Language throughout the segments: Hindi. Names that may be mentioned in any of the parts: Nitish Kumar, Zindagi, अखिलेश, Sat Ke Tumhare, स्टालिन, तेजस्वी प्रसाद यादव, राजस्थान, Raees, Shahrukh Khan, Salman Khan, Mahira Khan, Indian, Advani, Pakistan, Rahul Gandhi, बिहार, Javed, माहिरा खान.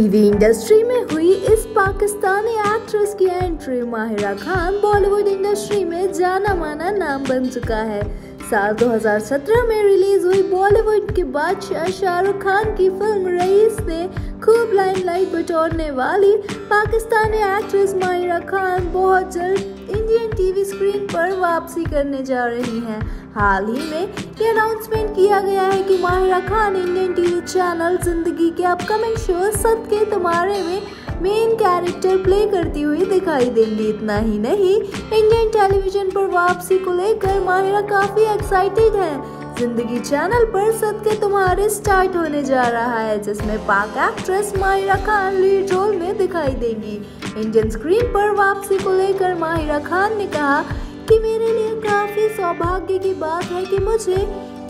टीवी इंडस्ट्री में हुई इस पाकिस्तानी एक्ट्रेस की entry. माहिरा खान Bollywood industry में जाना माना नाम बन चुका है। साल 2017 में रिलीज हुई बॉलीवुड के बादशाह शाहरुख खान की फिल्म रईस ने खूब लाइमलाइट बटोरने वाली पाकिस्तानी एक्ट्रेस माहिरा खान बहुत जल्द इंडियन टीवी स्क्रीन पर वापसी करने जा रही हैं। हाल ही में ये अनाउंसमेंट किया गया है कि माहिरा खान Indian TV channel Zindagi के अपकमिंग शो सत के तुम्हारे में मेन कैरेक्टर प्ले करती हुई दिखाई देंगी। इतना ही नहीं, इंडियन टेलीविजन पर वापसी को लेकर माहिरा काफी एक्साइटेड है। जिंदगी चैनल पर सत के तुम्हारे स्टार्ट होने जा रहा है, जिसमें Pak actress माहिरा खान lead role में दिखाई देंगी। इंडियन स्क्रीन पर वापसी को लेकर माहिरा खान ने कहा कि मेरे लिए काफी सौभाग्य की बात है कि मुझे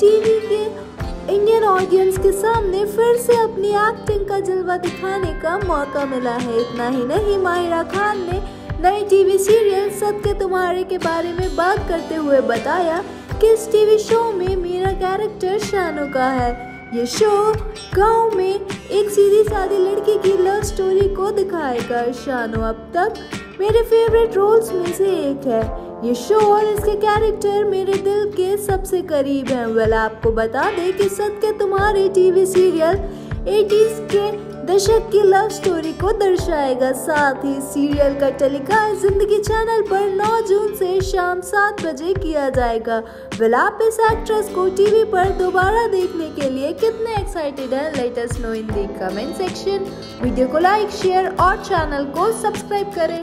टीवी के इंडियन ऑडियंस के सामने फिर से अपनी एक्टिंग का जलवा दिखाने का मौका मिला है। इतना ही नहीं, माहिरा खान ने नए टीवी सीरियल सत के तुम्हारे के बारे में बात करते हुए बताया कि इस टीवी शो में मेरा कैरेक्टर शानू का है। ये शो गांव में एक सीधी सादी लड़की की लव स्टोरी को दिखाएगा। शानू अब तक मेरे फेवरेट रोल्स में से एक है। ये शो और इसके कैरेक्टर मेरे दिल के सबसे करीब हैं। वेल, आपको बता दें कि सत के तुम्हारे टीवी सीरियल 80s के दशक की लव स्टोरी को दर्शाएगा। साथ ही सीरियल का टेलीकास्ट जिंदगी चैनल पर 9 जून से शाम 7 बजे किया जाएगा। वेल, आप इस एक्ट्रेस को टीवी पर दोबारा देखने के लिए कितने एक्साइटेड हैं? Let us know in the comment section. Video को लाइक, शेयर और चैनल को सब्सक्राइब करें।